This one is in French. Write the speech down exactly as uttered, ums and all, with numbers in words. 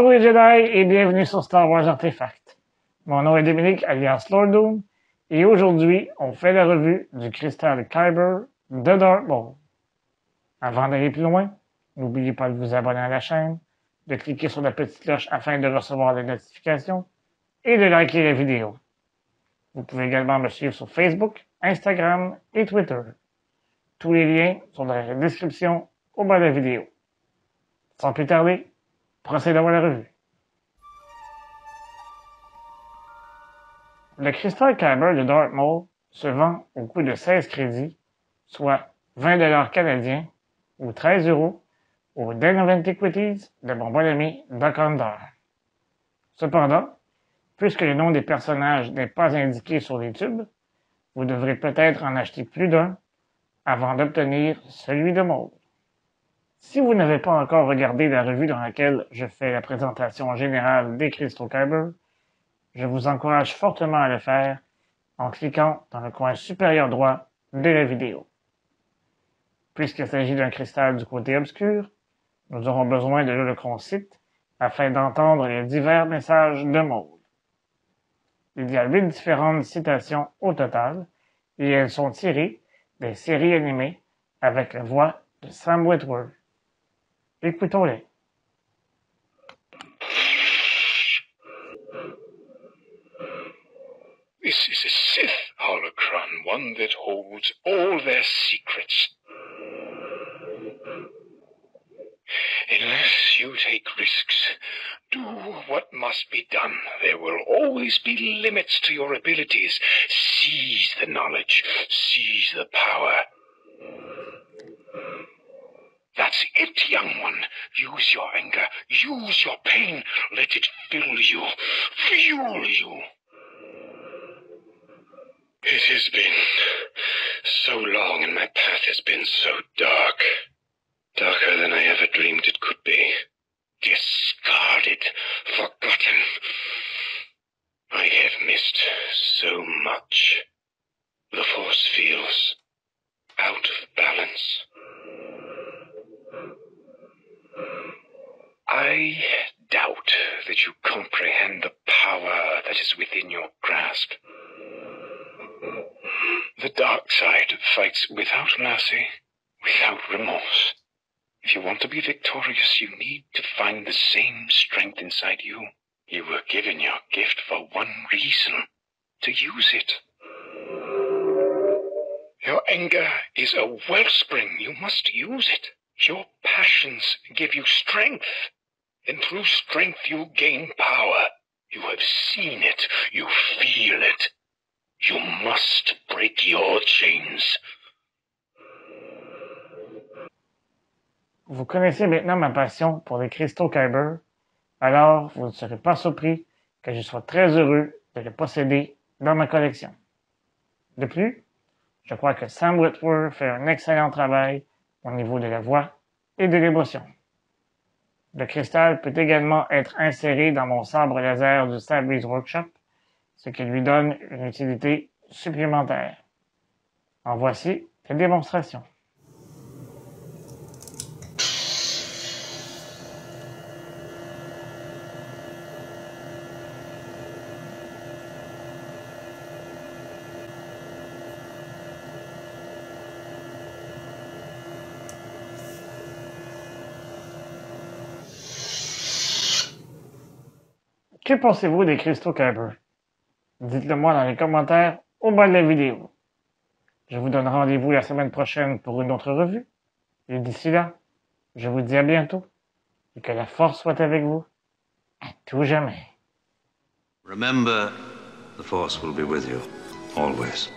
Bonjour les Jedi et bienvenue sur Star Wars Artefacts. Mon nom est Dominique, alias Lordoom, et aujourd'hui, on fait la revue du Cristal Kyber de Dark Maul. Avant d'aller plus loin, n'oubliez pas de vous abonner à la chaîne, de cliquer sur la petite cloche afin de recevoir les notifications et de liker la vidéo. Vous pouvez également me suivre sur Facebook, Instagram et Twitter. Tous les liens sont dans la description au bas de la vidéo. Sans plus tarder, procédons à la revue. Le Cristal Kyber de Dark Maul se vend au coût de seize crédits, soit vingt dollars canadiens ou treize euros au Den of Antiquities de mon bon ami Dok Ondar. Cependant, puisque le nom des personnages n'est pas indiqué sur les tubes, vous devrez peut-être en acheter plus d'un avant d'obtenir celui de Maul. Si vous n'avez pas encore regardé la revue dans laquelle je fais la présentation générale des Cristaux Kyber, je vous encourage fortement à le faire en cliquant dans le coin supérieur droit de la vidéo. Puisqu'il s'agit d'un cristal du côté obscur, nous aurons besoin de l'holocron-site afin d'entendre les divers messages de Maul. Il y a huit différentes citations au total et elles sont tirées des séries animées avec la voix de Sam Witwer. Écoutons-les. This is a Sith holocron, one that holds all their secrets. Unless you take risks, do what must be done. There will always be limits to your abilities. Seize the knowledge, seize the power. That's it, young one. Use your anger. Use your pain. Let it fill you. Fuel you. It has been so long, and my path has been so dark. Darker than I ever dreamed it could be. Discarded. Forgotten. I have missed so much. The force feels out of balance. I doubt that you comprehend the power that is within your grasp. The dark side fights without mercy, without remorse. If you want to be victorious, you need to find the same strength inside you. You were given your gift for one reason, to use it. Your anger is a wellspring. You must use it. Your passions give you strength, and through strength you gain power. You have seen it, you feel it. You must break your chains. Vous connaissez maintenant ma passion pour les cristaux Kyber, alors vous ne serez pas surpris que je sois très heureux de les posséder dans ma collection. De plus, je crois que Sam Witwer fait un excellent travail au niveau de la voix et de l'émotion. Le cristal peut également être inséré dans mon sabre laser du Savi's Workshop, ce qui lui donne une utilité supplémentaire. En voici la démonstration. Que pensez-vous des cristaux Kyber? Dites-le-moi dans les commentaires au bas de la vidéo. Je vous donne rendez-vous la semaine prochaine pour une autre revue. Et d'ici là, je vous dis à bientôt et que la force soit avec vous à tout jamais. Remember, the force will be with you always.